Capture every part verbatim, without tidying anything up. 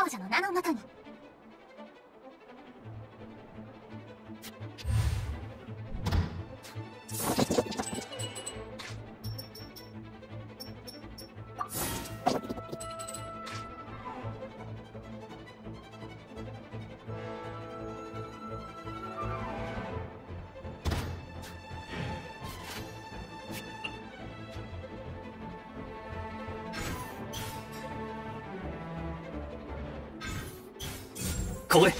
王者の名のもとに。これ。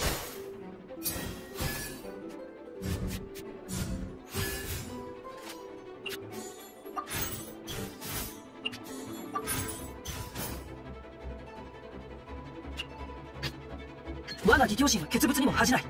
我が義教心は欠物にも恥じない。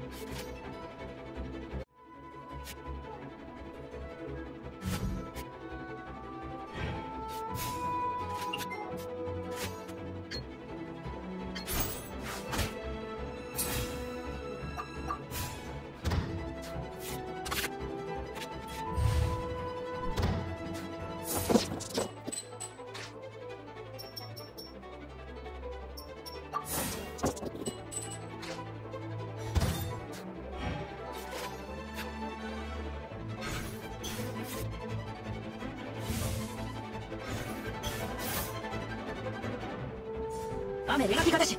雨描き方し。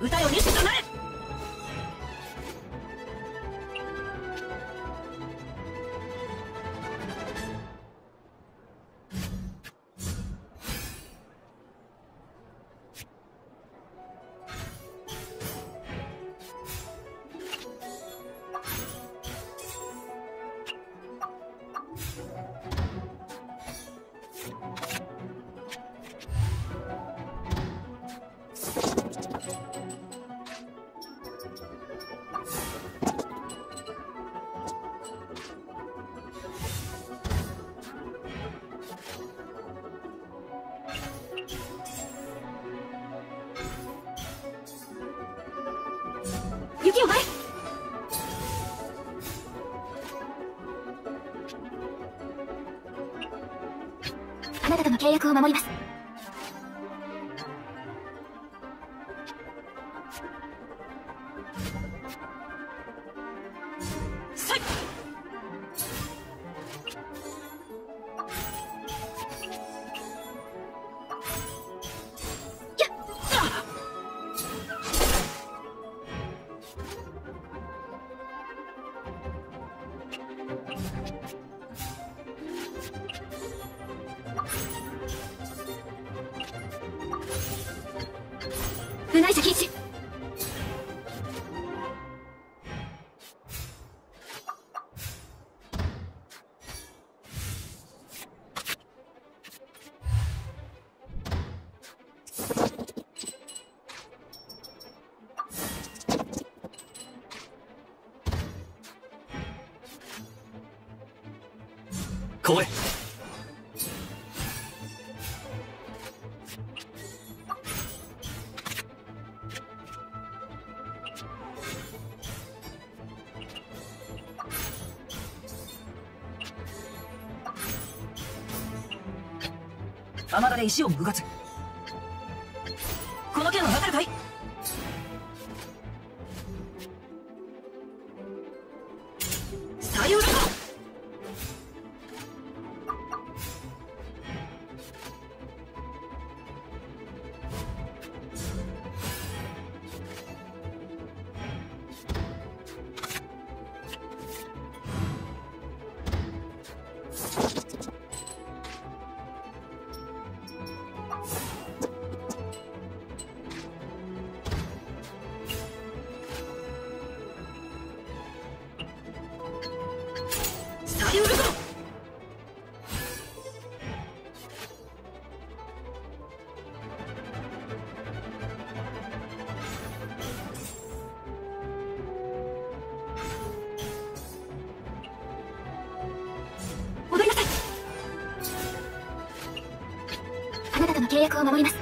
歌よりしとなれ。あなたとの契約を守ります。部内者禁止。これ。雨だれ石をむかつ。この件はわかるかい。さようなら。you 契約を守ります。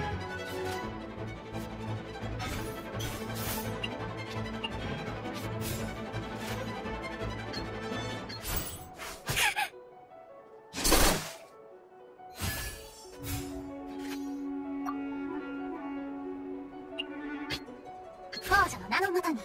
王者の名のもとに。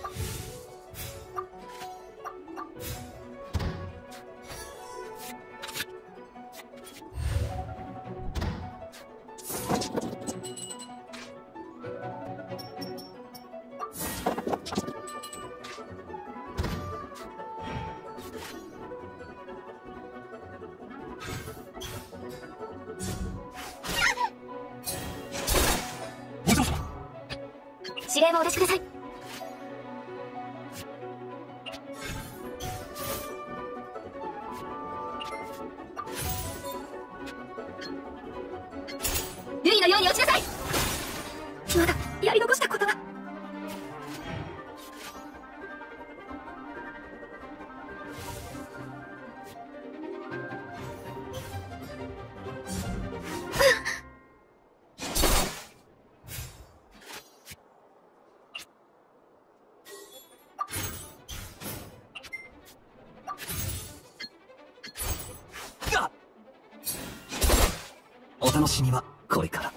指令をお出しください。お楽しみはこれから。